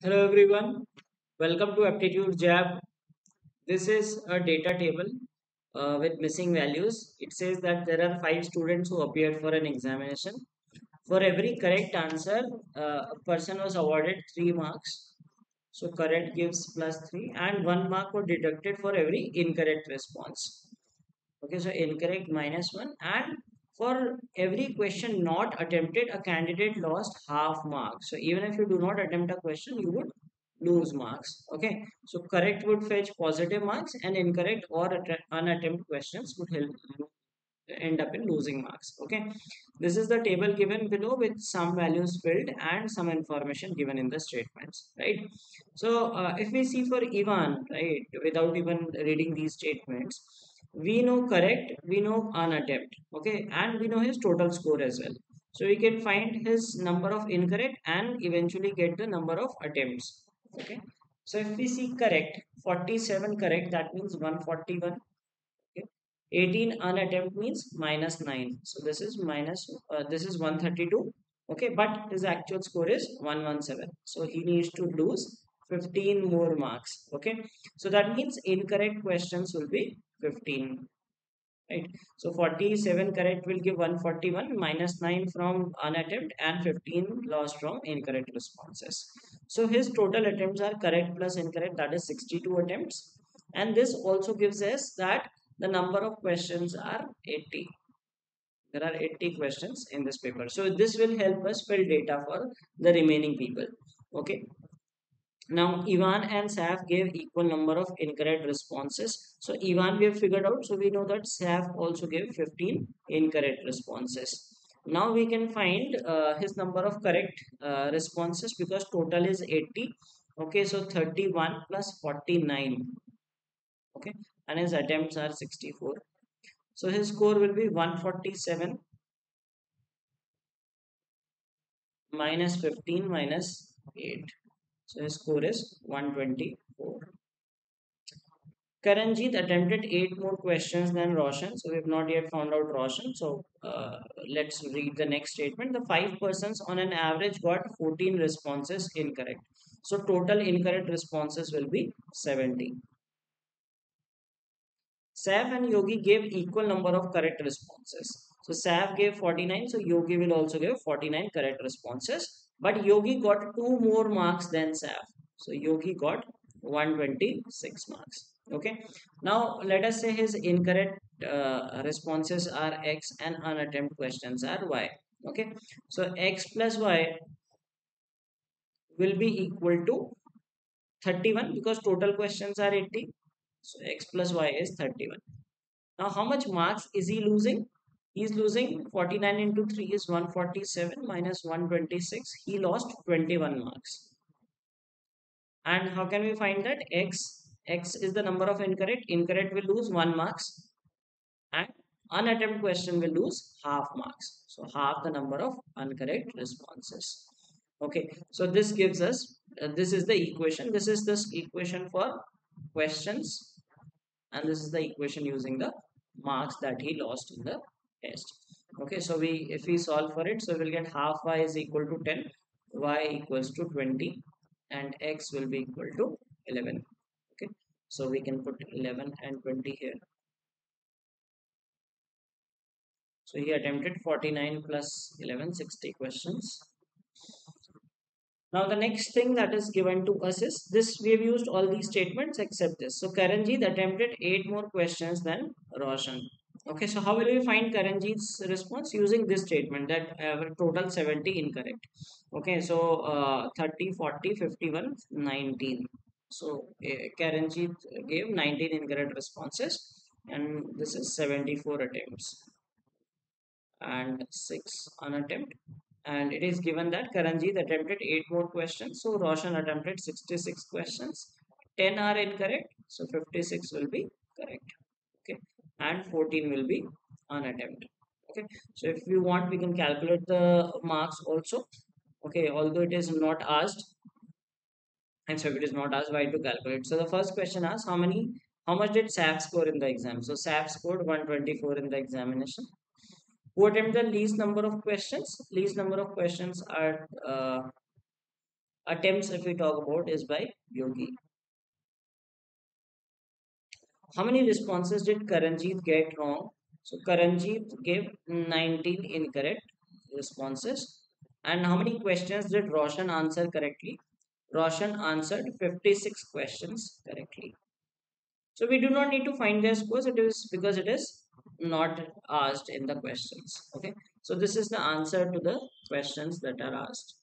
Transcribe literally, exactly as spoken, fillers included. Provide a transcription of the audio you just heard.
Hello everyone, welcome to Aptitude Jab. This is a data table uh, with missing values. It says that there are five students who appeared for an examination. For every correct answer, uh, a person was awarded three marks. So correct gives plus three, and one mark was deducted for every incorrect response. Okay, so incorrect minus one, and for every question not attempted, a candidate lost half marks. So even if you do not attempt a question, you would lose marks. Okay. So correct would fetch positive marks, and incorrect or unattempted questions would help you end up in losing marks. Okay. This is the table given below with some values filled and some information given in the statements. Right. So uh, if we see for Ivan, right, without even reading these statements, we know correct, we know unattempted, okay, and we know his total score as well. So we can find his number of incorrect and eventually get the number of attempts, okay. So if we see correct, forty-seven correct, that means one forty-one, okay. eighteen unattempted means minus nine. So this is minus, uh, this is one thirty-two, okay, but his actual score is one seventeen. So he needs to lose fifteen more marks, okay. So that means incorrect questions will be fifteen, right? So forty-seven correct will give one forty-one, minus nine from unattempted, and fifteen lost from incorrect responses. So his total attempts are correct plus incorrect, that is sixty-two attempts, and this also gives us that the number of questions are eighty. There are eighty questions in this paper, so this will help us fill data for the remaining people, okay. Now, Ivan and Saif gave equal number of incorrect responses. So, Ivan we have figured out. So, we know that Saif also gave fifteen incorrect responses. Now, we can find uh, his number of correct uh, responses, because total is eighty. Okay, so thirty-one plus forty-nine. Okay, and his attempts are sixty-four. So, his score will be one forty-seven minus fifteen minus eight. So his score is one twenty-four. Karanjit attempted eight more questions than Roshan. So we have not yet found out Roshan. So uh, let's read the next statement. The five persons on an average got fourteen responses incorrect. So total incorrect responses will be seventy. Saif and Yogi gave equal number of correct responses. So Saif gave forty-nine. So Yogi will also give forty-nine correct responses. But Yogi got two more marks than Saif. So Yogi got one twenty-six marks. Okay. Now let us say his incorrect uh, responses are X and unattempted questions are Y. Okay. So X plus Y will be equal to thirty-one, because total questions are eighty. So X plus Y is thirty-one. Now how much marks is he losing? He is losing forty-nine into three is one forty-seven minus one twenty-six. He lost twenty-one marks. And how can we find that? X, X is the number of incorrect. Incorrect will lose one marks. And unattempted question will lose half marks. So half the number of incorrect responses. Okay. So this gives us, uh, this is the equation. This is this equation for questions. And this is the equation using the marks that he lost in the test. Okay, so we if we solve for it, so we'll get half Y is equal to ten, Y equals to twenty, and X will be equal to eleven. Okay, so we can put eleven and twenty here. So he attempted forty-nine plus eleven, sixty questions. Now the next thing that is given to us is this. We have used all these statements except this. So Karanjit attempted eight more questions than Roshan. Okay, so how will we find Karanjit's response? Using this statement that uh, total seventy incorrect. Okay, so uh, thirty, forty, fifty-one, nineteen. So uh, Karanjit gave nineteen incorrect responses, and this is seventy-four attempts and six unattempted. And it is given that Karanjit attempted eight more questions. So Roshan attempted sixty-six questions. ten are incorrect, so fifty-six will be correct. Okay. And fourteen will be unattempted. Okay, so if we want, we can calculate the marks also. Okay, although it is not asked, and so if it is not asked, why to calculate? So the first question asks how many, how much did Saif score in the exam? So Saif scored one twenty-four in the examination. Who attempted the least number of questions? Least number of questions are uh, attempts, if we talk about, is by Yogi. How many responses did Karanjeet get wrong? So Karanjeet gave nineteen incorrect responses. And how many questions did Roshan answer correctly? Roshan answered fifty-six questions correctly. So we do not need to find their scores, it is because it is not asked in the questions. Okay, so this is the answer to the questions that are asked.